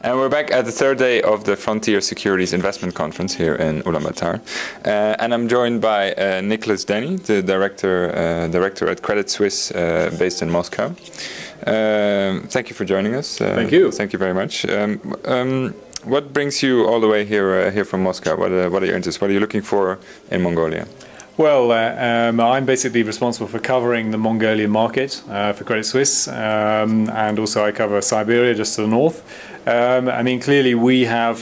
And we're back at the third day of the Frontier Securities Investment Conference here in Ulaanbaatar. And I'm joined by Nicholas Denny, the director at Credit Suisse based in Moscow. Thank you for joining us. Thank you. Thank you very much. What brings you all the way here, here from Moscow? What are your interests? What are you looking for in Mongolia? Well, I'm basically responsible for covering the Mongolian market for Credit Suisse, and also I cover Siberia just to the north. I mean, clearly we have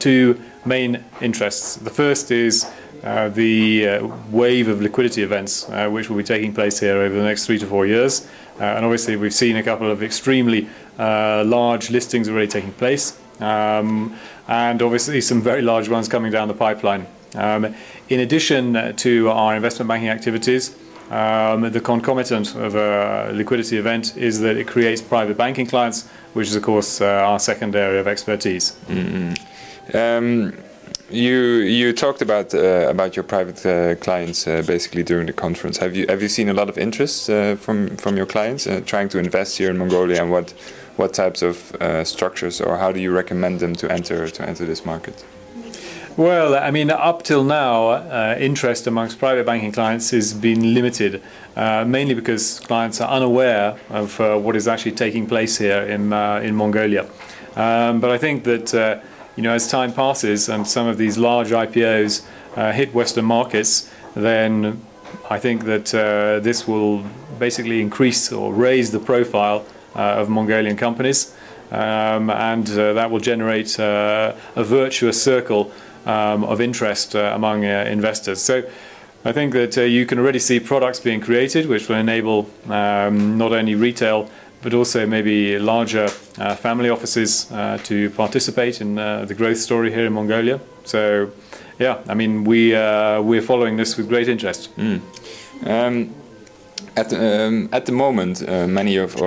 two main interests. The first is the wave of liquidity events which will be taking place here over the next 3 to 4 years. And obviously we've seen a couple of extremely large listings already taking place, and obviously some very large ones coming down the pipeline. In addition to our investment banking activities, the concomitant of a liquidity event is that it creates private banking clients, which is of course our second area of expertise. Mm-hmm. You talked about your private clients basically during the conference. Have you seen a lot of interest from your clients trying to invest here in Mongolia, and what types of structures, or how do you recommend them to enter this market? Well, I mean, up till now, interest amongst private banking clients has been limited, mainly because clients are unaware of what is actually taking place here in Mongolia. But I think that you know, as time passes and some of these large IPOs hit Western markets, then I think that this will basically increase or raise the profile of Mongolian companies, and that will generate a virtuous circle of interest among investors. So I think that you can already see products being created which will enable not only retail but also maybe larger family offices to participate in the growth story here in Mongolia. So yeah, I mean, we're following this with great interest. Mm. At the moment, many of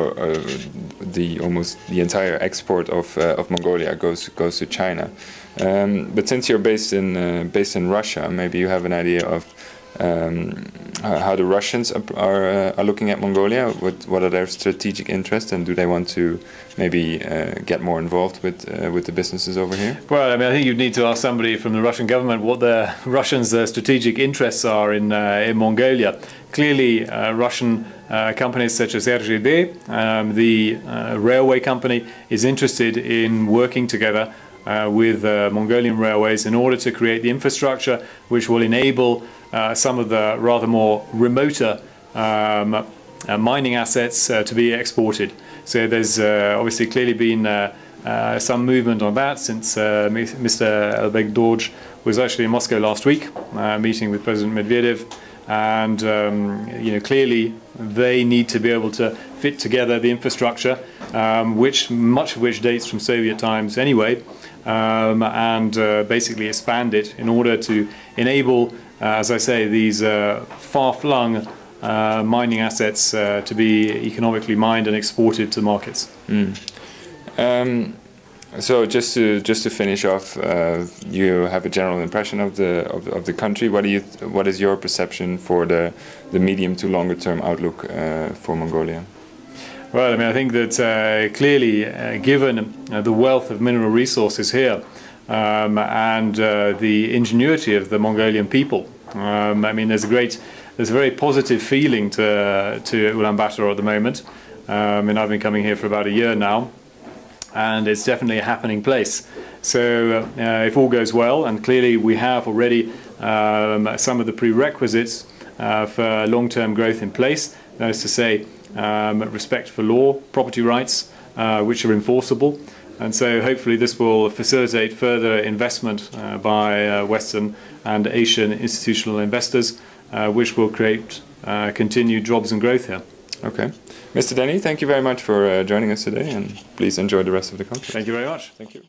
almost the entire export of Mongolia goes to China. But since you're based in Russia, maybe you have an idea of how the Russians are looking at Mongolia. What are their strategic interests, and do they want to maybe get more involved with the businesses over here? Well, I mean, I think you'd need to ask somebody from the Russian government what the Russians' strategic interests are in Mongolia. Clearly, Russian companies such as RJD, the railway company, is interested in working together with Mongolian railways in order to create the infrastructure which will enable some of the rather more remoter mining assets to be exported. So there's obviously clearly been some movement on that since Mr. Elbegdorj was actually in Moscow last week, meeting with President Medvedev, and you know, clearly they need to be able to fit together the infrastructure, much of which dates from Soviet times anyway. And basically expand it in order to enable, as I say, these far-flung mining assets to be economically mined and exported to markets. Mm. So just to finish off, you have a general impression of the country. What is your perception for the medium to longer term outlook for Mongolia? Well, I mean, I think that clearly, given the wealth of mineral resources here and the ingenuity of the Mongolian people, I mean, there's a very positive feeling to Ulaanbaatar at the moment. And I've been coming here for about a year now, and it's definitely a happening place. So if all goes well, and clearly we have already some of the prerequisites for long-term growth in place, that is to say, respect for law, property rights, which are enforceable, and so hopefully this will facilitate further investment by Western and Asian institutional investors, which will create continued jobs and growth here. Okay. Mr. Denny, thank you very much for joining us today, and please enjoy the rest of the conference. Thank you very much. Thank you.